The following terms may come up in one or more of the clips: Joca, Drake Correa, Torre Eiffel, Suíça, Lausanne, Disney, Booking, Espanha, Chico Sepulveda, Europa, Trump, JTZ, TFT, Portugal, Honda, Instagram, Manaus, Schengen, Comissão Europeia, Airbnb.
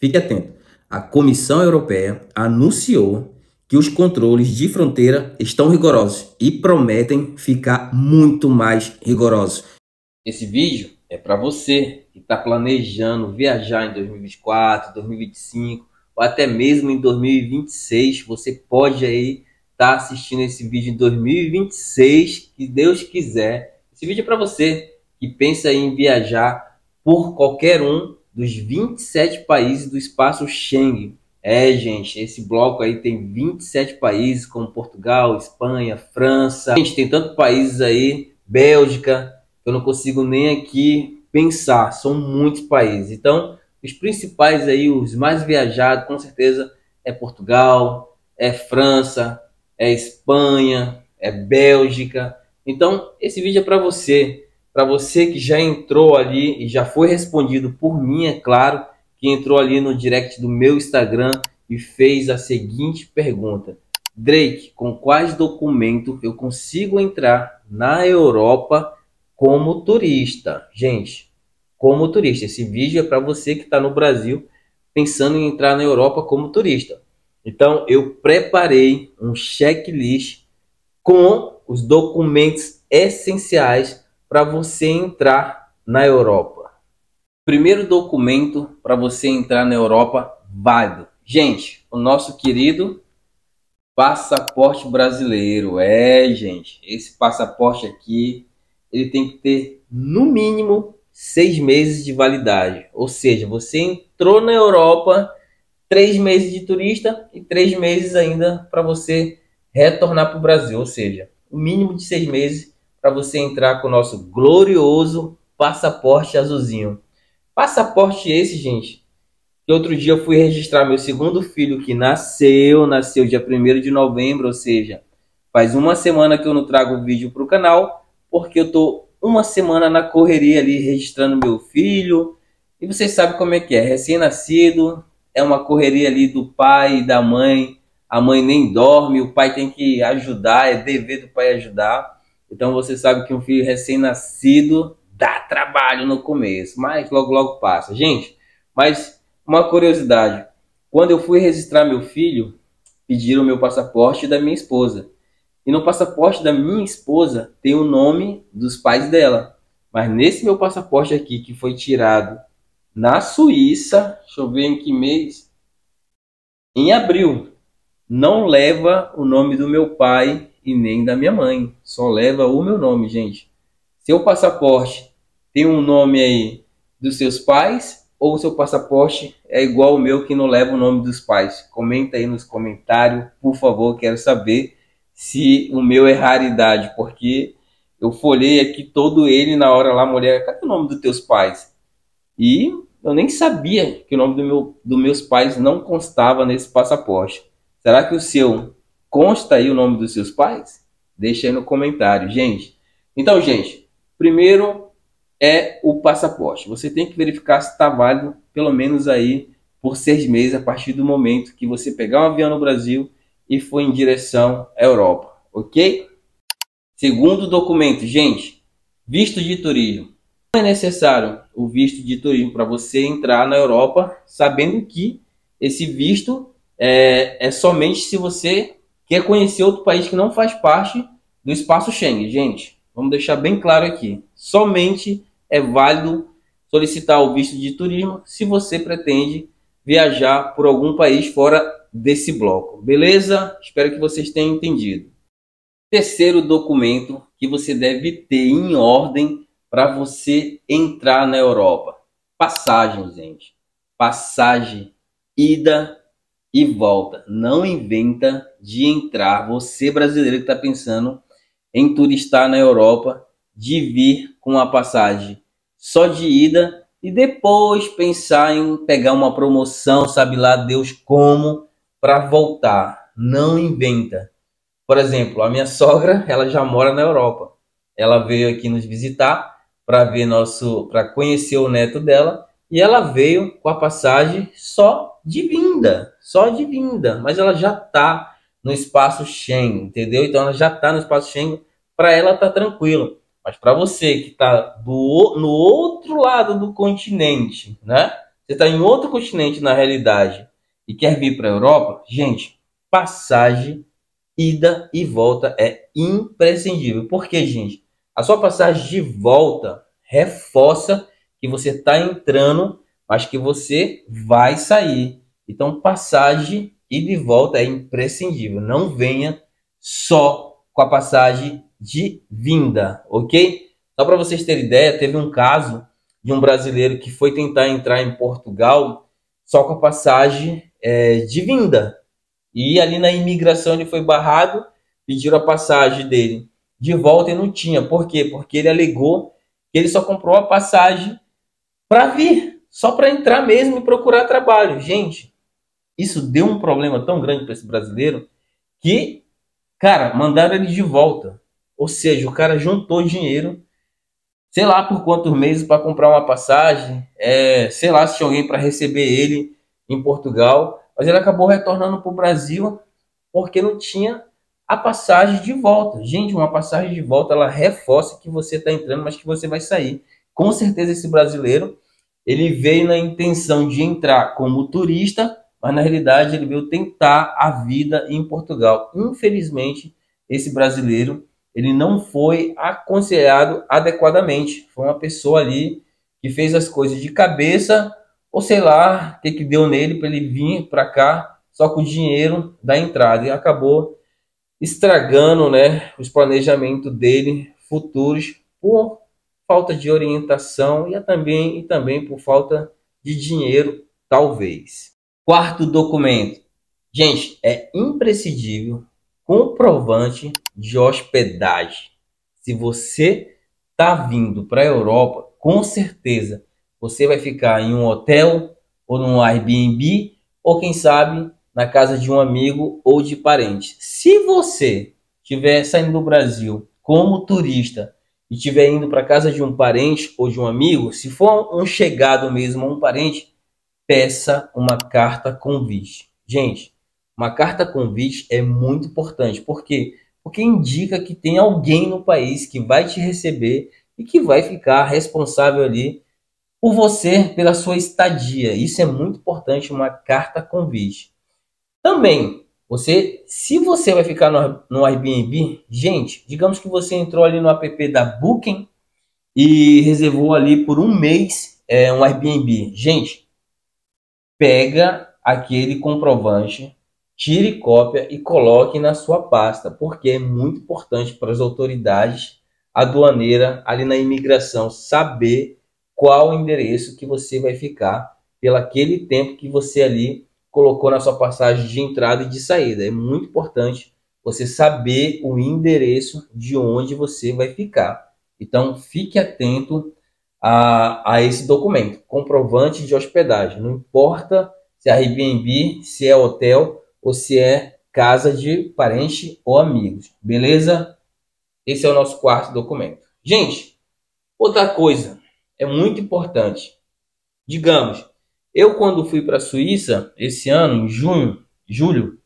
Fique atento. A Comissão Europeia anunciou que os controles de fronteira estão rigorosos e prometem ficar muito mais rigorosos. Esse vídeo é para você que está planejando viajar em 2024, 2025 ou até mesmo em 2026. Você pode aí estar assistindo esse vídeo em 2026, que Deus quiser. Esse vídeo é para você que pensa em viajar por qualquer um dos 27 países do espaço Schengen. É, gente, esse bloco aí tem 27 países, como Portugal, Espanha, França. Gente, tem tantos países aí, Bélgica, que eu não consigo nem aqui pensar, são muitos países. Então, os principais aí, os mais viajados, com certeza, é Portugal, é França, é Espanha, é Bélgica. Então, esse vídeo é para você que já entrou ali e já foi respondido por mim, é claro, que entrou ali no direct do meu Instagram e fez a seguinte pergunta: Drake, com quais documentos eu consigo entrar na Europa como turista? Gente, como turista. Esse vídeo é para você que está no Brasil pensando em entrar na Europa como turista. Então, eu preparei um checklist com os documentos essenciais para você entrar na Europa. Primeiro documento para você entrar na Europa válido. Gente, o nosso querido passaporte brasileiro. É, gente, esse passaporte aqui, ele tem que ter no mínimo 6 meses de validade. Ou seja, você entrou na Europa, 3 meses de turista e 3 meses ainda para você retornar para o Brasil. Ou seja, o mínimo de 6 meses para você entrar com o nosso glorioso passaporte azulzinho. Passaporte esse, gente, que outro dia eu fui registrar meu segundo filho, que nasceu dia 1º de novembro, ou seja, faz uma semana que eu não trago vídeo para o canal, porque eu tô uma semana na correria ali registrando meu filho, e vocês sabem como é que é, recém-nascido, é uma correria ali do pai e da mãe, a mãe nem dorme, o pai tem que ajudar, é dever do pai ajudar, então você sabe que um filho recém-nascido dá trabalho no começo, mas logo logo passa. Gente, mas uma curiosidade, quando eu fui registrar meu filho, pediram meu passaporte e da minha esposa. E no passaporte da minha esposa tem o nome dos pais dela. Mas nesse meu passaporte aqui, que foi tirado na Suíça, deixa eu ver em que mês? Em abril. Não leva o nome do meu pai e nem da minha mãe. Só leva o meu nome, gente. Seu passaporte tem um nome aí dos seus pais, ou o seu passaporte é igual o meu, que não leva o nome dos pais? Comenta aí nos comentários, por favor, quero saber se o meu é raridade, porque eu folhei aqui todo ele na hora lá, mulher, cadê o nome dos teus pais? E eu nem sabia que o nome dos meus pais não constava nesse passaporte. Será que o seu consta aí o nome dos seus pais? Deixa aí no comentário, gente. Então, gente, primeiro é o passaporte. Você tem que verificar se está válido pelo menos aí por 6 meses a partir do momento que você pegar um avião no Brasil e for em direção à Europa, ok? Segundo documento, gente, visto de turismo. Não é necessário o visto de turismo para você entrar na Europa, sabendo que esse visto é somente se você quer conhecer outro país que não faz parte do espaço Schengen, gente. Vamos deixar bem claro aqui. Somente é válido solicitar o visto de turismo se você pretende viajar por algum país fora desse bloco. Beleza? Espero que vocês tenham entendido. Terceiro documento que você deve ter em ordem para você entrar na Europa. Passagem, gente. Passagem, ida e volta. Não inventa de entrar. Você brasileiro que está pensando em turistar na Europa, de vir com a passagem só de ida e depois pensar em pegar uma promoção, sabe lá Deus como, para voltar. Não inventa. Por exemplo, a minha sogra, ela já mora na Europa. Ela veio aqui nos visitar para ver para conhecer o neto dela, e ela veio com a passagem só de vinda, mas ela já tá no espaço Schengen, entendeu? Então ela já tá no espaço Schengen, para ela tá tranquilo. Mas para você que está no outro lado do continente, né? você está em outro continente na realidade e quer vir para a Europa, gente, passagem, ida e volta é imprescindível. Porque, gente, a sua passagem de volta reforça que você está entrando, mas que você vai sair. Então, passagem, ida e volta é imprescindível. Não venha só com a passagem de vinda, ok? Só para vocês terem ideia, teve um caso de um brasileiro que foi tentar entrar em Portugal só com a passagem de vinda. E ali na imigração ele foi barrado, pediram a passagem dele de volta e não tinha. Por quê? Porque ele alegou que ele só comprou a passagem para vir, só para entrar mesmo e procurar trabalho. Gente, isso deu um problema tão grande para esse brasileiro que, cara, mandaram ele de volta. Ou seja, o cara juntou dinheiro, sei lá por quantos meses, para comprar uma passagem, sei lá se tinha alguém para receber ele em Portugal, mas ele acabou retornando para o Brasil porque não tinha a passagem de volta. Gente, uma passagem de volta, ela reforça que você está entrando, mas que você vai sair. Com certeza esse brasileiro, ele veio na intenção de entrar como turista, mas na realidade ele veio tentar a vida em Portugal. Infelizmente, esse brasileiro, ele não foi aconselhado adequadamente. Foi uma pessoa ali que fez as coisas de cabeça, ou sei lá o que deu nele para ele vir para cá só com o dinheiro da entrada. E acabou estragando, né, os planejamentos dele futuros por falta de orientação e também por falta de dinheiro, talvez. Quarto documento. Gente, é imprescindível comprovante de hospedagem. Se você está vindo para a Europa, com certeza você vai ficar em um hotel ou num Airbnb ou quem sabe na casa de um amigo ou de parente. Se você estiver saindo do Brasil como turista e estiver indo para a casa de um parente ou de um amigo, se for um chegado mesmo ou um parente, peça uma carta convite. Gente, uma carta convite é muito importante. Por quê? Porque indica que tem alguém no país que vai te receber e que vai ficar responsável ali por você, pela sua estadia. Isso é muito importante, uma carta convite. Também, se você vai ficar no Airbnb, gente, digamos que você entrou ali no app da Booking e reservou ali por um mês um Airbnb. Gente, pega aquele comprovante, tire cópia e coloque na sua pasta, porque é muito importante para as autoridades aduaneiras ali na imigração saber qual endereço que você vai ficar pelo aquele tempo que você ali colocou na sua passagem de entrada e de saída. É muito importante você saber o endereço de onde você vai ficar. Então, fique atento a esse documento, comprovante de hospedagem. Não importa se é Airbnb, se é hotel, ou se é casa de parente ou amigos, beleza? Esse é o nosso quarto documento. Gente, outra coisa é muito importante. Digamos, eu quando fui para a Suíça esse ano, em julho,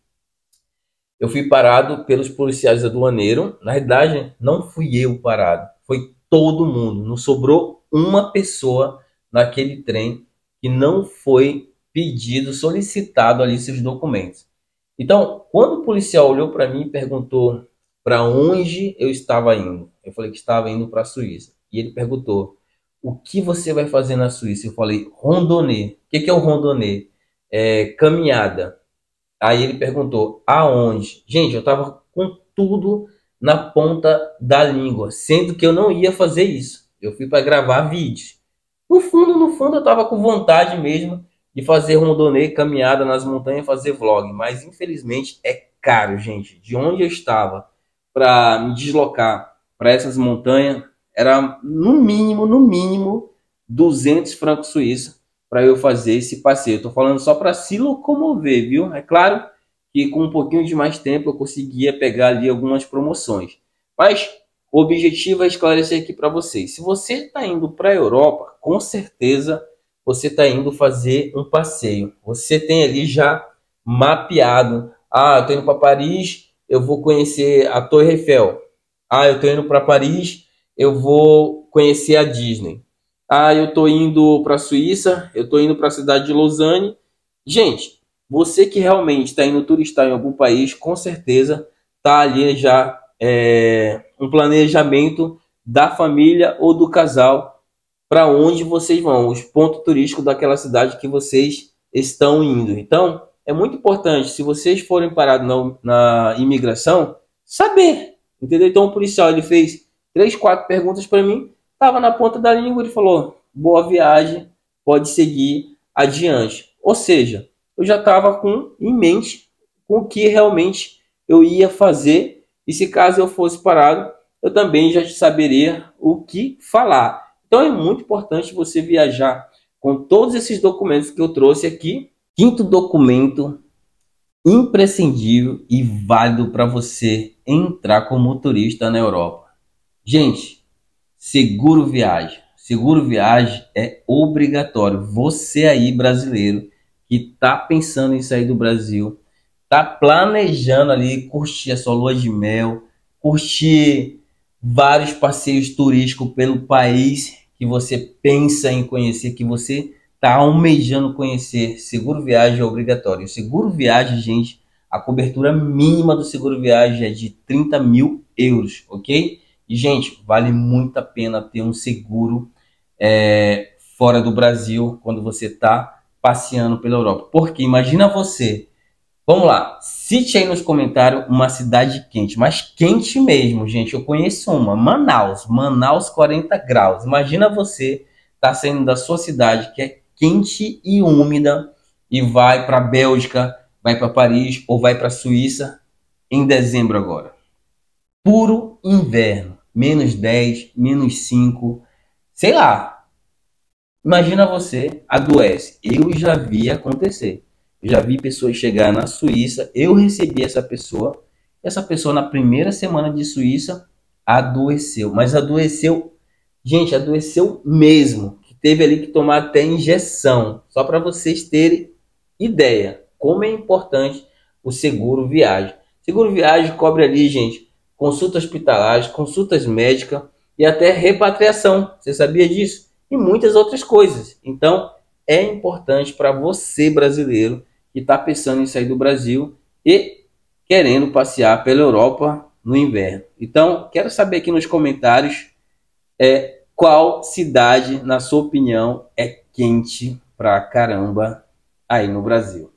eu fui parado pelos policiais aduaneiros. Na verdade, não fui eu parado, foi todo mundo. Não sobrou uma pessoa naquele trem que não foi pedido, solicitado ali seus documentos. Então, quando o policial olhou para mim e perguntou para onde eu estava indo, eu falei que estava indo para a Suíça. E ele perguntou, o que você vai fazer na Suíça? Eu falei, randonê. O que é o randonê? É caminhada. Aí ele perguntou, aonde? Gente, eu estava com tudo na ponta da língua, sendo que eu não ia fazer isso. Eu fui para gravar vídeos. No fundo, eu estava com vontade mesmo de fazer randonê, caminhada nas montanhas, fazer vlog. Mas, infelizmente, é caro, gente. De onde eu estava para me deslocar para essas montanhas, era no mínimo, 200 francos suíços para eu fazer esse passeio. Estou falando só para se locomover, viu? É claro que com um pouquinho de mais tempo eu conseguia pegar ali algumas promoções. Mas o objetivo é esclarecer aqui para vocês. Se você está indo para a Europa, com certeza você está indo fazer um passeio. Você tem ali já mapeado. Ah, eu estou indo para Paris, eu vou conhecer a Torre Eiffel. Ah, eu estou indo para Paris, eu vou conhecer a Disney. Ah, eu tô indo para a Suíça, eu tô indo para a cidade de Lausanne. Gente, você que realmente está indo turistar em algum país, com certeza tá ali já um planejamento da família ou do casal para onde vocês vão, os pontos turísticos daquela cidade que vocês estão indo. Então, é muito importante, se vocês forem parados na imigração, saber, entendeu? Então, o policial, ele fez 3, 4 perguntas para mim, tava na ponta da língua, ele falou, boa viagem, pode seguir adiante. Ou seja, eu já tava em mente com o que realmente eu ia fazer, e se caso eu fosse parado, eu também já saberia o que falar. Então, é muito importante você viajar com todos esses documentos que eu trouxe aqui. Quinto documento imprescindível e válido para você entrar como turista na Europa. Gente, seguro viagem. Seguro viagem é obrigatório. Você aí, brasileiro, que está pensando em sair do Brasil, está planejando ali curtir a sua lua de mel, curtir vários passeios turísticos pelo país que você pensa em conhecer, que você está almejando conhecer, seguro viagem é obrigatório. O seguro viagem, gente, a cobertura mínima do seguro viagem é de 30 mil euros, ok? E, gente, vale muito a pena ter um seguro fora do Brasil quando você está passeando pela Europa. Porque imagina você, vamos lá, cite aí nos comentários uma cidade quente, mas quente mesmo, gente. Eu conheço uma, Manaus, 40 graus. Imagina você tá saindo da sua cidade, que é quente e úmida, e vai para a Bélgica, vai para Paris ou vai para a Suíça em dezembro agora. Puro inverno, menos 10, menos 5, sei lá. Imagina você adoece. Eu já vi acontecer. Eu já vi pessoas chegar na Suíça, eu recebi essa pessoa na primeira semana de Suíça adoeceu, mas adoeceu, gente, adoeceu mesmo. Teve ali que tomar até injeção, só para vocês terem ideia como é importante o seguro viagem. Seguro viagem cobre ali, gente, consulta hospitalar, consultas médicas e até repatriação. Você sabia disso? E muitas outras coisas. Então, é importante para você, brasileiro, que está pensando em sair do Brasil e querendo passear pela Europa no inverno. Então, quero saber aqui nos comentários qual cidade, na sua opinião, é quente pra caramba aí no Brasil?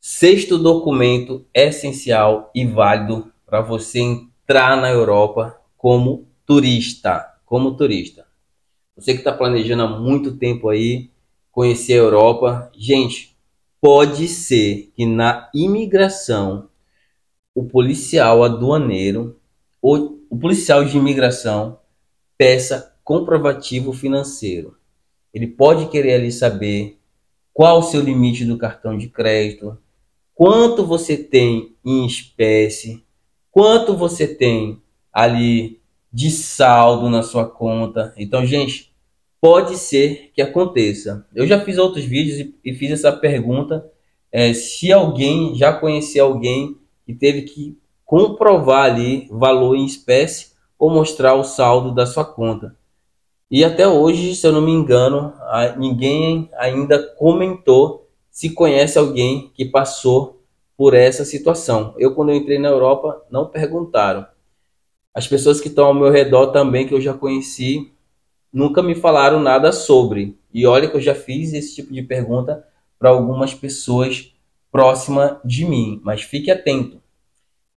Sexto documento essencial e válido para você entrar na Europa como turista. Você que está planejando há muito tempo aí conhecer a Europa, gente, pode ser que na imigração o policial aduaneiro ou o policial de imigração peça comprovativo financeiro. Ele pode querer ali saber qual o seu limite do cartão de crédito, quanto você tem em espécie, quanto você tem ali de saldo na sua conta. Então, gente, pode ser que aconteça. Eu já fiz outros vídeos e fiz essa pergunta se alguém já conhecia alguém que teve que comprovar ali valor em espécie ou mostrar o saldo da sua conta. E até hoje, se eu não me engano, ninguém ainda comentou se conhece alguém que passou por essa situação. Eu, quando eu entrei na Europa, não perguntaram. As pessoas que estão ao meu redor também, que eu já conheci, nunca me falaram nada sobre. E olha que eu já fiz esse tipo de pergunta para algumas pessoas próximas de mim. Mas fique atento.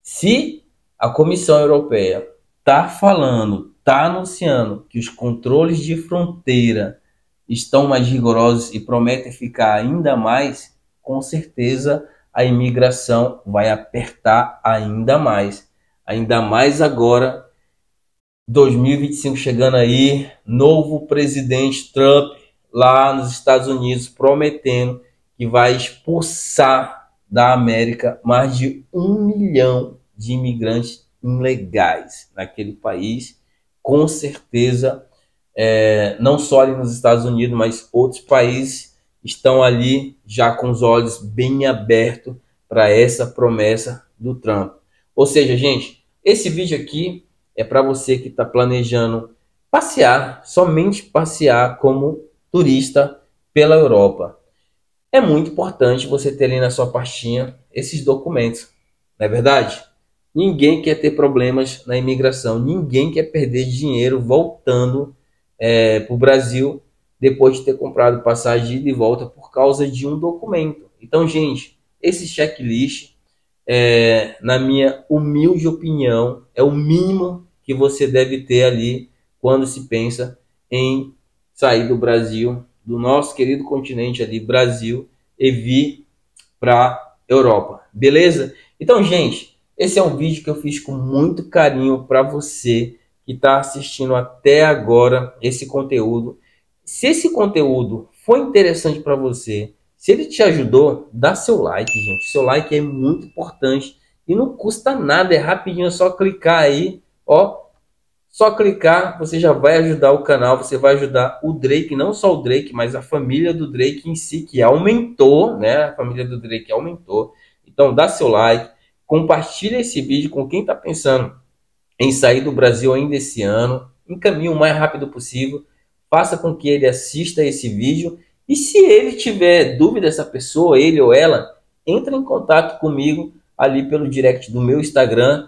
Se a Comissão Europeia tá falando, tá anunciando que os controles de fronteira estão mais rigorosos e prometem ficar ainda mais, com certeza a imigração vai apertar ainda mais. Ainda mais agora, 2025 chegando aí, novo presidente Trump lá nos Estados Unidos prometendo que vai expulsar da América mais de 1 milhão de imigrantes ilegais naquele país. Com certeza, não só ali nos Estados Unidos, mas outros países estão ali já com os olhos bem abertos para essa promessa do Trump. Ou seja, gente, esse vídeo aqui é para você que está planejando passear, somente passear como turista pela Europa. É muito importante você ter ali na sua pastinha esses documentos, não é verdade? Ninguém quer ter problemas na imigração, ninguém quer perder dinheiro voltando para o Brasil depois de ter comprado passagem de ida e volta por causa de um documento. Então, gente, esse checklist, na minha humilde opinião, é o mínimo que você deve ter ali quando se pensa em sair do Brasil, do nosso querido continente ali, Brasil, e vir para Europa, beleza? Então, gente, esse é um vídeo que eu fiz com muito carinho para você que está assistindo até agora esse conteúdo. Se esse conteúdo foi interessante para você, se ele te ajudou, dá seu like, gente. Seu like é muito importante e não custa nada, é rapidinho, é só clicar aí, ó. Só clicar, você já vai ajudar o canal, você vai ajudar o Drake, não só o Drake, mas a família do Drake em si, que aumentou, né? A família do Drake aumentou. Então dá seu like. Compartilhe esse vídeo com quem está pensando em sair do Brasil ainda esse ano. Encaminhe o mais rápido possível. Faça com que ele assista esse vídeo. E se ele tiver dúvida, essa pessoa, ele ou ela, entre em contato comigo ali pelo direct do meu Instagram,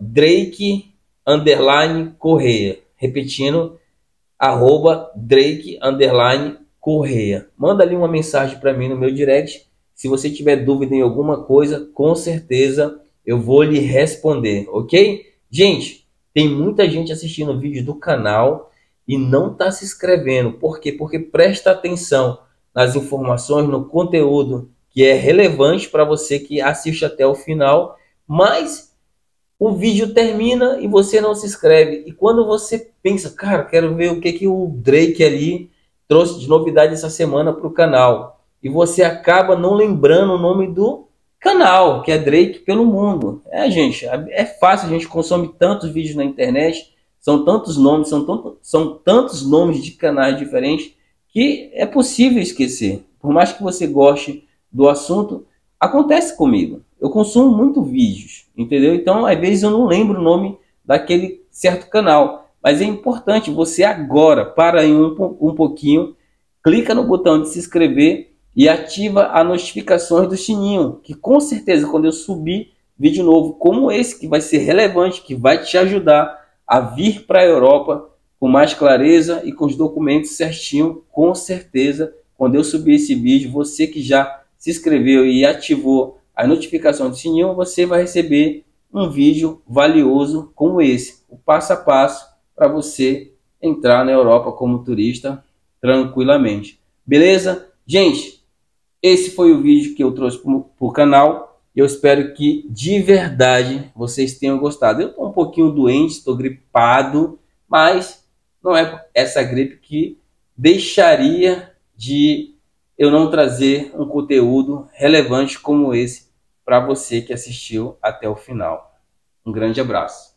@Drake_Correa. Repetindo, @Drake_Correa. Manda ali uma mensagem para mim no meu direct. Se você tiver dúvida em alguma coisa, com certeza eu vou lhe responder, ok? Gente, tem muita gente assistindo o vídeo do canal e não está se inscrevendo. Por quê? Porque presta atenção nas informações, no conteúdo que é relevante para você que assiste até o final, mas o vídeo termina e você não se inscreve. E quando você pensa, cara, quero ver o que o Drake ali trouxe de novidade essa semana para o canal, e você acaba não lembrando o nome do canal, que é Drake pelo Mundo. Gente, é fácil, a gente consome tantos vídeos na internet, são tantos nomes, são tantos nomes de canais diferentes, que é possível esquecer. Por mais que você goste do assunto, acontece comigo. Eu consumo muito vídeos, entendeu? Então, às vezes eu não lembro o nome daquele certo canal. Mas é importante você agora, para aí um pouquinho, clica no botão de se inscrever, e ativa as notificações do sininho, que com certeza quando eu subir vídeo novo como esse, que vai ser relevante, que vai te ajudar a vir para a Europa com mais clareza e com os documentos certinho, com certeza quando eu subir esse vídeo, você que já se inscreveu e ativou a notificação do sininho, você vai receber um vídeo valioso como esse, o passo a passo para você entrar na Europa como turista tranquilamente, beleza? Gente, esse foi o vídeo que eu trouxe para o canal. Eu espero que de verdade vocês tenham gostado. Eu estou um pouquinho doente, estou gripado, mas não é essa gripe que deixaria de eu não trazer um conteúdo relevante como esse para você que assistiu até o final. Um grande abraço.